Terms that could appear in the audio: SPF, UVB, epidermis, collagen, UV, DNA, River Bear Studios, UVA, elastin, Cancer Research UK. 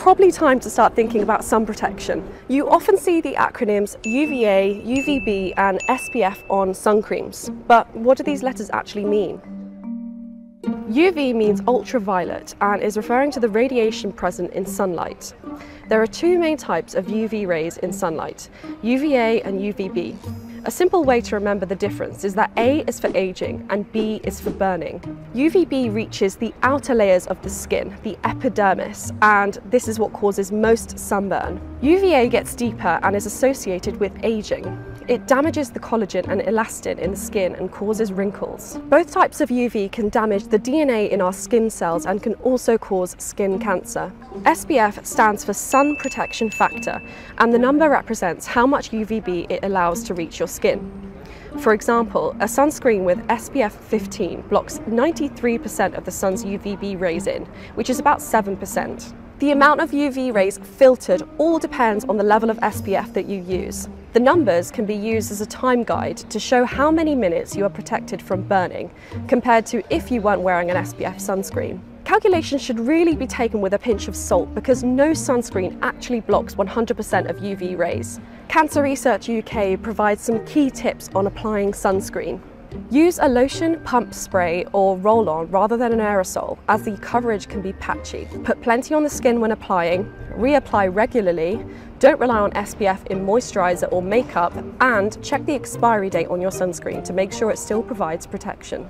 probably time to start thinking about sun protection. You often see the acronyms UVA, UVB and SPF on sun creams, but what do these letters actually mean? UV means ultraviolet and is referring to the radiation present in sunlight. There are two main types of UV rays in sunlight, UVA and UVB. A simple way to remember the difference is that A is for aging and B is for burning. UVB reaches the outer layers of the skin, the epidermis, and this is what causes most sunburn. UVA gets deeper and is associated with aging. It damages the collagen and elastin in the skin and causes wrinkles. Both types of UV can damage the DNA in our skin cells and can also cause skin cancer. SPF stands for Sun Protection Factor, and the number represents how much UVB it allows to reach your skin. For example, a sunscreen with SPF 15 blocks 93% of the sun's UVB rays in, which is about 7%. The amount of UV rays filtered all depends on the level of SPF that you use. The numbers can be used as a time guide to show how many minutes you are protected from burning, compared to if you weren't wearing an SPF sunscreen. Calculations should really be taken with a pinch of salt because no sunscreen actually blocks 100% of UV rays. Cancer Research UK provides some key tips on applying sunscreen. Use a lotion, pump spray or roll-on rather than an aerosol, as the coverage can be patchy. Put plenty on the skin when applying, reapply regularly, don't rely on SPF in moisturiser or makeup, and check the expiry date on your sunscreen to make sure it still provides protection.